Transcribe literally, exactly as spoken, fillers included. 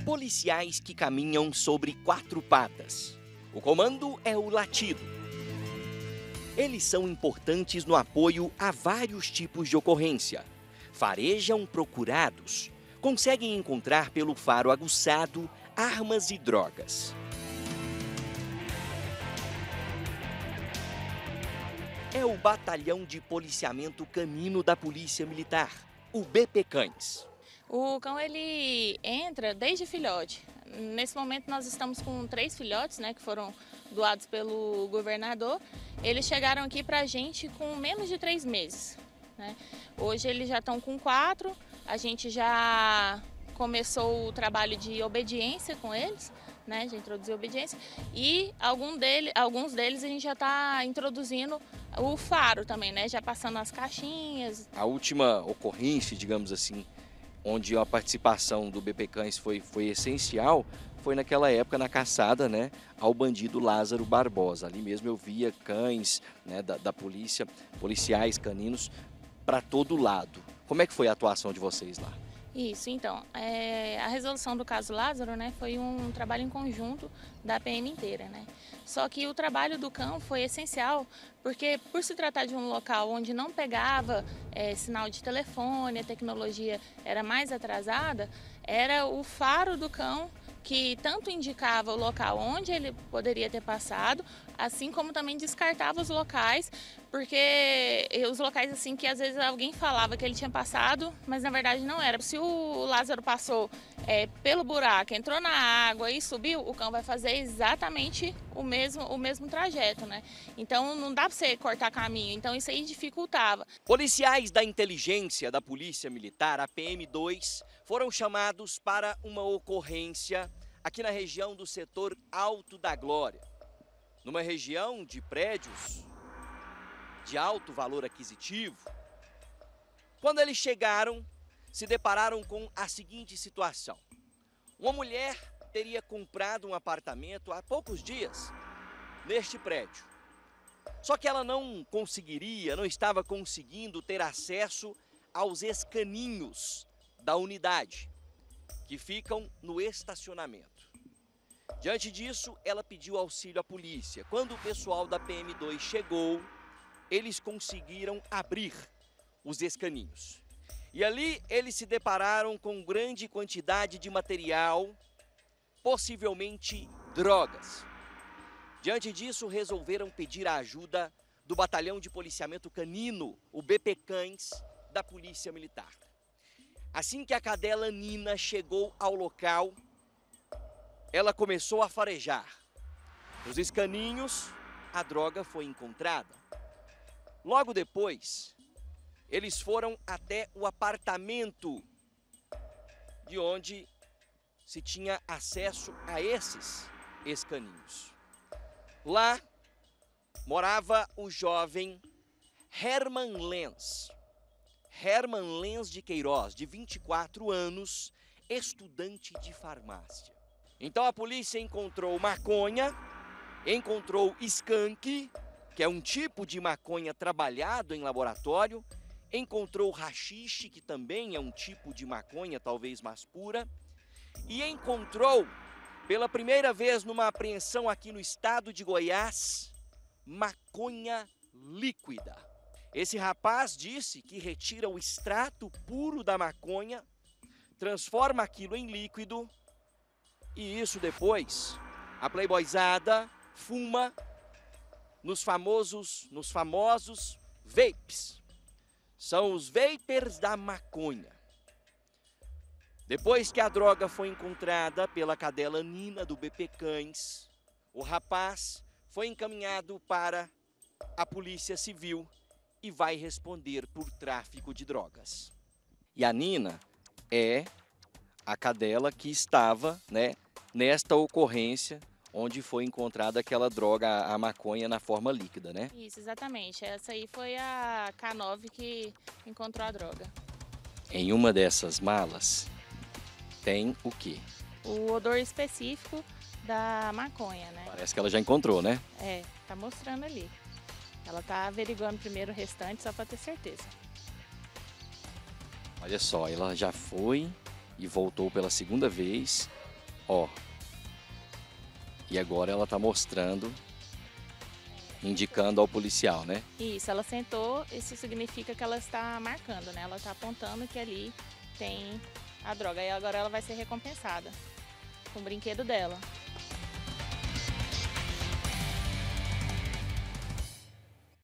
policiais que caminham sobre quatro patas. O comando é o latido. Eles são importantes no apoio a vários tipos de ocorrência. Farejam procurados, conseguem encontrar pelo faro aguçado armas e drogas. É o Batalhão de Policiamento Canino da Polícia Militar, o B P Cães. O cão, ele entra desde filhote. Nesse momento nós estamos com três filhotes, né, que foram doados pelo governador. Eles chegaram aqui para a gente com menos de três meses, né? Hoje eles já estão com quatro, a gente já começou o trabalho de obediência com eles, né, já introduziu obediência. E algum dele, alguns deles a gente já está introduzindo o faro também, né, já passando as caixinhas. A última ocorrência, digamos assim, onde a participação do B P Cães foi, foi essencial, foi naquela época na caçada, né, ao bandido Lázaro Barbosa. Ali mesmo eu via cães, né, da, da polícia, policiais caninos, para todo lado. Como é que foi a atuação de vocês lá? Isso, então, é, a resolução do caso Lázaro, né, foi um trabalho em conjunto da P M inteira, né? Só que o trabalho do cão foi essencial, porque por se tratar de um local onde não pegava é, sinal de telefone, a tecnologia era mais atrasada, era o faro do cão que tanto indicava o local onde ele poderia ter passado, assim como também descartava os locais, porque os locais assim que às vezes alguém falava que ele tinha passado, mas na verdade não era. Se o Lázaro passou é, pelo buraco, entrou na água e subiu, o cão vai fazer exatamente o mesmo, o mesmo trajeto, né? Então não dá para você cortar caminho, então isso aí dificultava. Policiais da inteligência da Polícia Militar, a P M dois, foram chamados para uma ocorrência aqui na região do setor Alto da Glória, numa região de prédios de alto valor aquisitivo. Quando eles chegaram, se depararam com a seguinte situação. Uma mulher teria comprado um apartamento há poucos dias neste prédio. Só que ela não conseguiria, não estava conseguindo ter acesso aos escaninhos da unidade, que ficam no estacionamento. Diante disso, ela pediu auxílio à polícia. Quando o pessoal da P M dois chegou, eles conseguiram abrir os escaninhos. E ali eles se depararam com grande quantidade de material, possivelmente drogas. Diante disso, resolveram pedir a ajuda do Batalhão de Policiamento Canino, o B P Cães, da Polícia Militar. Assim que a cadela Nina chegou ao local, ela começou a farejar. Nos escaninhos, a droga foi encontrada. Logo depois, eles foram até o apartamento de onde se tinha acesso a esses escaninhos. Lá morava o jovem Herman Lenz. Herman Lenz de Queiroz, de vinte e quatro anos, estudante de farmácia. Então a polícia encontrou maconha, encontrou skunk, que é um tipo de maconha trabalhado em laboratório, encontrou rachixe, que também é um tipo de maconha talvez mais pura, e encontrou, pela primeira vez numa apreensão aqui no estado de Goiás, maconha líquida. Esse rapaz disse que retira o extrato puro da maconha, transforma aquilo em líquido, e isso depois, a playboyzada fuma nos famosos, nos famosos vapes. São os vapers da maconha. Depois que a droga foi encontrada pela cadela Nina do B P Cães, o rapaz foi encaminhado para a Polícia Civil e vai responder por tráfico de drogas. E a Nina é a cadela que estava, né, nesta ocorrência onde foi encontrada aquela droga, a maconha, na forma líquida, né? Isso, exatamente. Essa aí foi a K nove que encontrou a droga. Em uma dessas malas tem o quê? O odor específico da maconha, né? Parece que ela já encontrou, né? É, tá mostrando ali. Ela tá averiguando primeiro o restante só para ter certeza. Olha só, ela já foi e voltou pela segunda vez Ó. E agora ela tá mostrando, indicando ao policial, né? Isso, ela sentou, isso significa que ela está marcando, né? Ela está apontando que ali tem a droga. E agora ela vai ser recompensada com o brinquedo dela.